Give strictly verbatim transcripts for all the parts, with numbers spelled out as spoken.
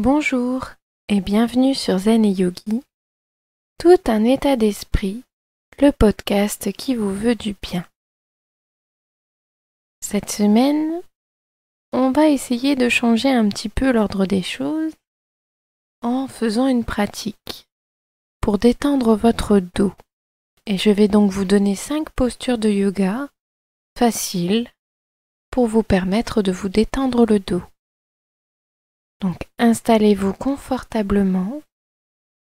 Bonjour et bienvenue sur Zen et Yogi, tout un état d'esprit, le podcast qui vous veut du bien. Cette semaine, on va essayer de changer un petit peu l'ordre des choses en faisant une pratique pour détendre votre dos. Et je vais donc vous donner cinq postures de yoga faciles pour vous permettre de vous détendre le dos. Donc installez-vous confortablement,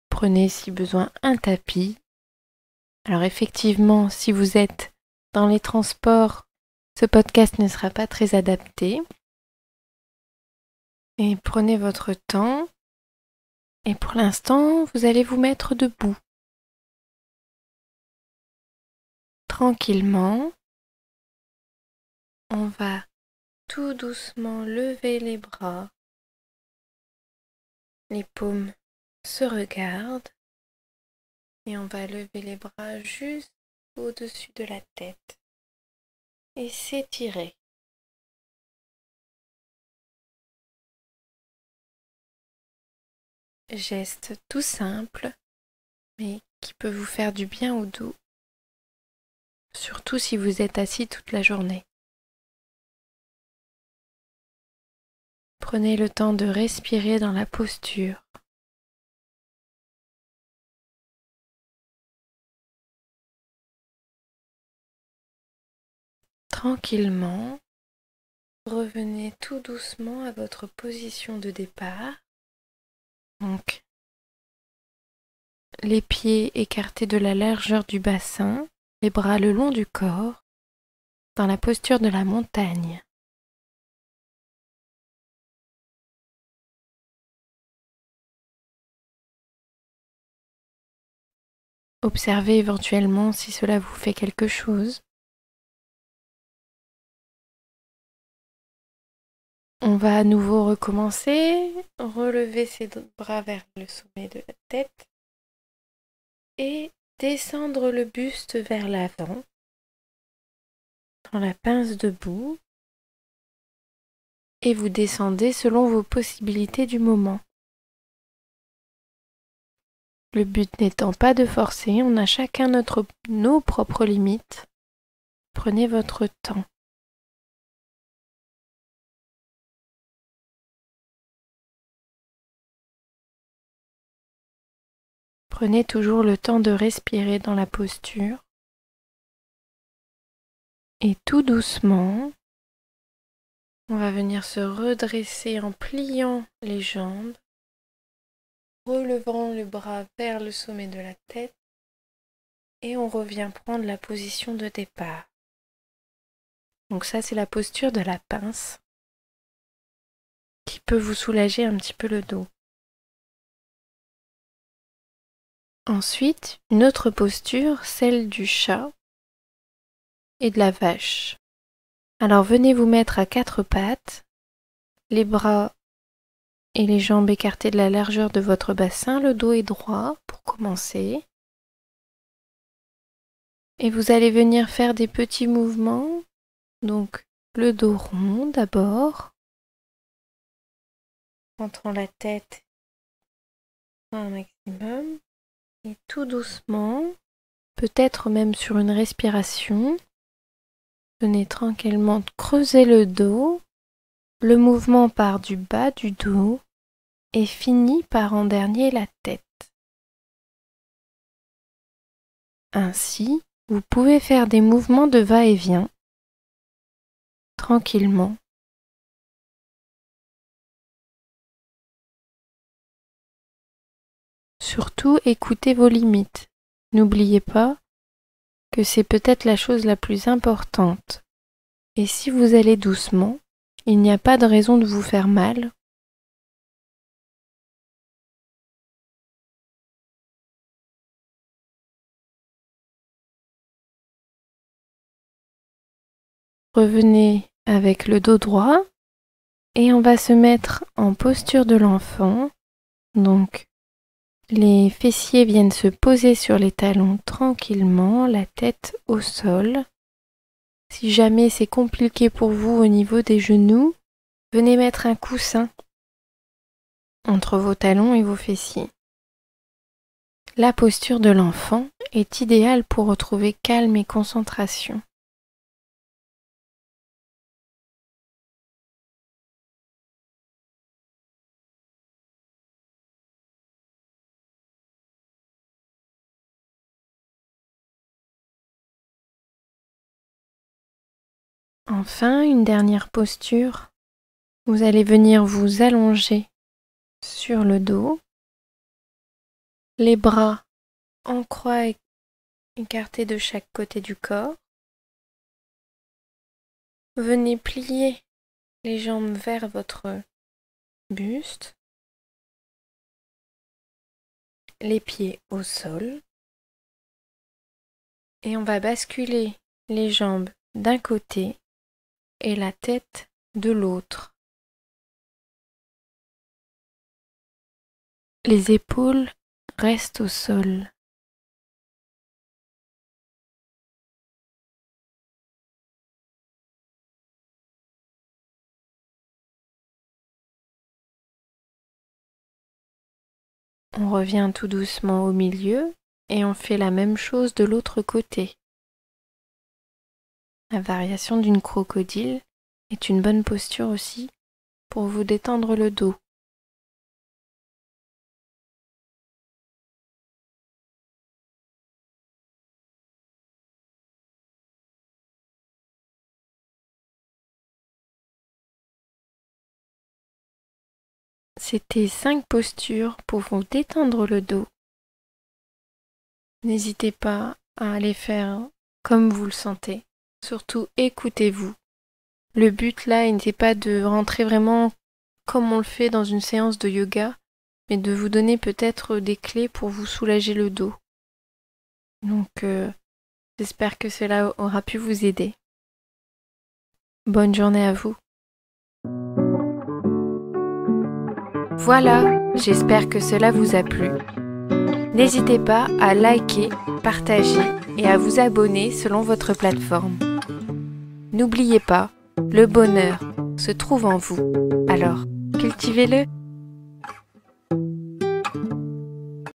prenez si besoin un tapis. Alors effectivement, si vous êtes dans les transports, ce podcast ne sera pas très adapté. Et prenez votre temps. Et pour l'instant, vous allez vous mettre debout. Tranquillement, on va tout doucement lever les bras. Les paumes se regardent et on va lever les bras juste au-dessus de la tête et s'étirer. Geste tout simple mais qui peut vous faire du bien au dos, surtout si vous êtes assis toute la journée. Prenez le temps de respirer dans la posture. Tranquillement, revenez tout doucement à votre position de départ. Donc, les pieds écartés de la largeur du bassin, les bras le long du corps, dans la posture de la montagne. Observez éventuellement si cela vous fait quelque chose. On va à nouveau recommencer, relever ses bras vers le sommet de la tête et descendre le buste vers l'avant dans la pince debout et vous descendez selon vos possibilités du moment. Le but n'étant pas de forcer, on a chacun notre, nos propres limites. Prenez votre temps. Prenez toujours le temps de respirer dans la posture. Et tout doucement, on va venir se redresser en pliant les jambes. Relevant le bras vers le sommet de la tête et on revient prendre la position de départ. Donc ça, c'est la posture de la pince qui peut vous soulager un petit peu le dos. Ensuite, une autre posture, celle du chat et de la vache. Alors venez vous mettre à quatre pattes, les bras et les jambes écartées de la largeur de votre bassin, le dos est droit pour commencer. Et vous allez venir faire des petits mouvements, donc le dos rond d'abord, rentrant la tête un maximum, et tout doucement, peut-être même sur une respiration, venez tranquillement creuser le dos. Le mouvement part du bas du dos et finit par en dernier la tête. Ainsi, vous pouvez faire des mouvements de va-et-vient, tranquillement. Surtout, écoutez vos limites. N'oubliez pas que c'est peut-être la chose la plus importante. Et si vous allez doucement, il n'y a pas de raison de vous faire mal. Revenez avec le dos droit et on va se mettre en posture de l'enfant. Donc, les fessiers viennent se poser sur les talons tranquillement, la tête au sol. Si jamais c'est compliqué pour vous au niveau des genoux, venez mettre un coussin entre vos talons et vos fessiers. La posture de l'enfant est idéale pour retrouver calme et concentration. Enfin, une dernière posture. Vous allez venir vous allonger sur le dos. Les bras en croix écartés de chaque côté du corps. Venez plier les jambes vers votre buste. Les pieds au sol. Et on va basculer les jambes d'un côté et la tête de l'autre. Les épaules reste au sol. On revient tout doucement au milieu et on fait la même chose de l'autre côté. La variation d'une crocodile est une bonne posture aussi pour vous détendre le dos. C'était cinq postures pour vous détendre le dos. N'hésitez pas à les faire comme vous le sentez. Surtout, écoutez-vous. Le but là n'était pas de rentrer vraiment comme on le fait dans une séance de yoga, mais de vous donner peut-être des clés pour vous soulager le dos. Donc, euh, j'espère que cela aura pu vous aider. Bonne journée à vous. Voilà, j'espère que cela vous a plu. N'hésitez pas à liker, partager et à vous abonner selon votre plateforme. N'oubliez pas, le bonheur se trouve en vous, alors cultivez-le.